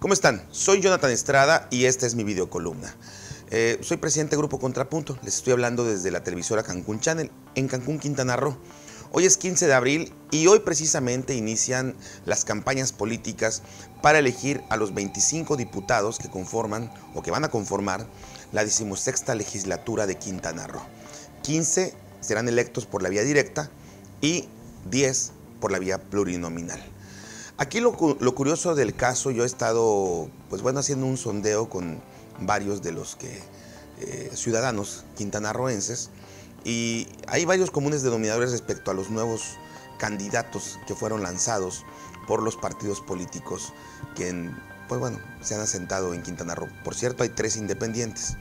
¿Cómo están? Soy Jonathan Estrada y esta es mi videocolumna. Soy presidente de Grupo Contrapunto, les estoy hablando desde la televisora Cancún Channel, en Cancún, Quintana Roo. Hoy es 15 de abril y hoy precisamente inician las campañas políticas para elegir a los 25 diputados que conforman o que van a conformar la 16ª legislatura de Quintana Roo. 15 serán electos por la vía directa y 10 por la vía plurinominal. Aquí lo curioso del caso, yo he estado, pues bueno, haciendo un sondeo con varios de los que ciudadanos quintanarroenses, y hay varios comunes denominadores respecto a los nuevos candidatos que fueron lanzados por los partidos políticos que, pues bueno, se han asentado en Quintana Roo. Por cierto, hay tres candidatos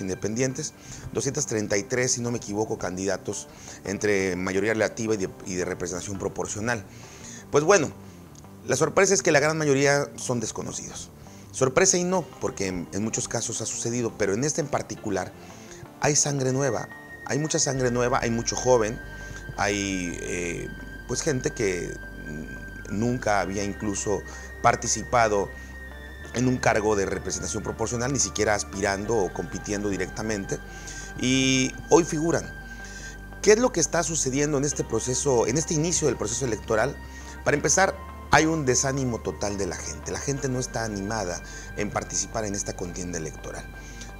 independientes, 233, si no me equivoco, candidatos entre mayoría relativa y de representación proporcional. Pues bueno, la sorpresa es que la gran mayoría son desconocidos. Sorpresa y no, porque en muchos casos ha sucedido, pero en este en particular hay sangre nueva, hay mucha sangre nueva, hay mucho joven, hay pues gente que nunca había incluso participado en un cargo de representación proporcional, ni siquiera aspirando o compitiendo directamente, y hoy figuran. ¿Qué es lo que está sucediendo en este proceso, en este inicio del proceso electoral? Para empezar, hay un desánimo total de la gente no está animada en participar en esta contienda electoral.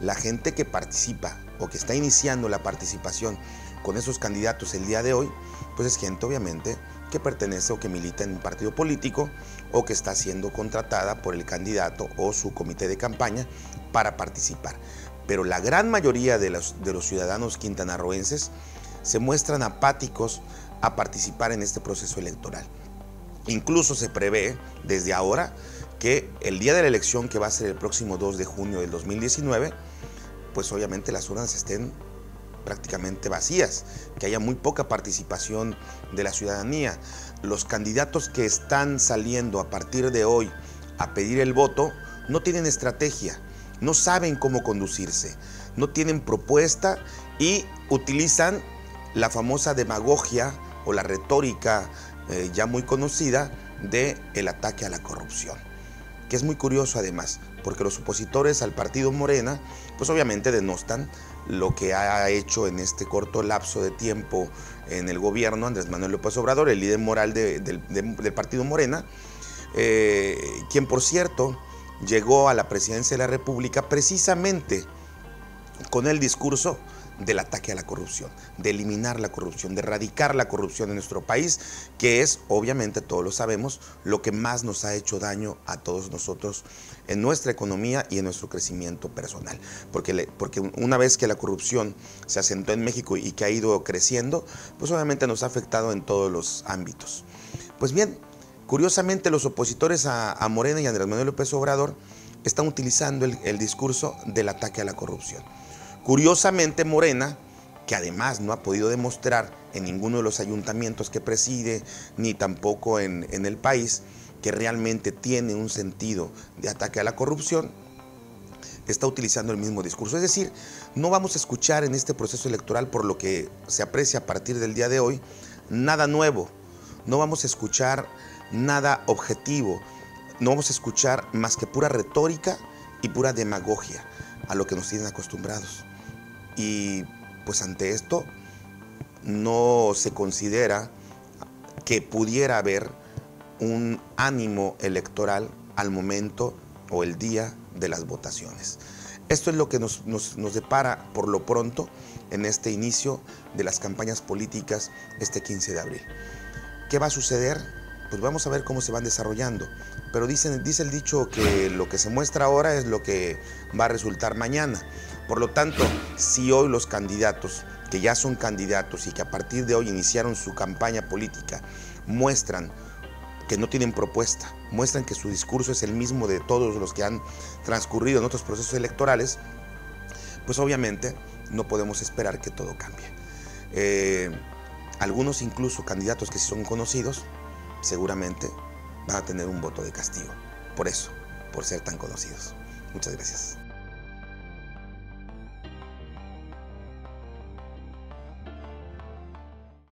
La gente que participa o que está iniciando la participación con esos candidatos el día de hoy, pues es gente obviamente que pertenece o que milita en un partido político o que está siendo contratada por el candidato o su comité de campaña para participar. Pero la gran mayoría de los ciudadanos quintanarroenses se muestran apáticos a participar en este proceso electoral. Incluso se prevé desde ahora que el día de la elección, que va a ser el próximo 2 de junio del 2019, pues obviamente las urnas estén prácticamente vacías, que haya muy poca participación de la ciudadanía. Los candidatos que están saliendo a partir de hoy a pedir el voto no tienen estrategia, no saben cómo conducirse, no tienen propuesta y utilizan la famosa demagogia o la retórica ya muy conocida del ataque a la corrupción, que es muy curioso además, porque los opositores al partido Morena, pues obviamente denostan lo que ha hecho en este corto lapso de tiempo en el gobierno Andrés Manuel López Obrador, el líder moral del partido Morena, quien por cierto llegó a la presidencia de la República precisamente con el discurso del ataque a la corrupción, de eliminar la corrupción, de erradicar la corrupción en nuestro país, que es, obviamente, todos lo sabemos, lo que más nos ha hecho daño a todos nosotros en nuestra economía y en nuestro crecimiento personal. Porque una vez que la corrupción se asentó en México y que ha ido creciendo, pues obviamente nos ha afectado en todos los ámbitos. Pues bien, curiosamente los opositores a Morena y a Andrés Manuel López Obrador están utilizando el discurso del ataque a la corrupción. Curiosamente, Morena, que además no ha podido demostrar en ninguno de los ayuntamientos que preside, ni tampoco en el país, que realmente tiene un sentido de ataque a la corrupción, está utilizando el mismo discurso. Es decir, no vamos a escuchar en este proceso electoral, por lo que se aprecia a partir del día de hoy, nada nuevo. No vamos a escuchar nada objetivo. No vamos a escuchar más que pura retórica y pura demagogia a lo que nos tienen acostumbrados. Y pues ante esto no se considera que pudiera haber un ánimo electoral al momento o el día de las votaciones. Esto es lo que nos depara por lo pronto en este inicio de las campañas políticas este 15 de abril. ¿Qué va a suceder? Pues vamos a ver cómo se van desarrollando. Pero dice el dicho que lo que se muestra ahora es lo que va a resultar mañana. Por lo tanto, si hoy los candidatos, que ya son candidatos y que a partir de hoy iniciaron su campaña política, muestran que no tienen propuesta, muestran que su discurso es el mismo de todos los que han transcurrido en otros procesos electorales, pues obviamente no podemos esperar que todo cambie. Algunos incluso candidatos que sí son conocidos, seguramente van a tener un voto de castigo, por eso, por ser tan conocidos. Muchas gracias.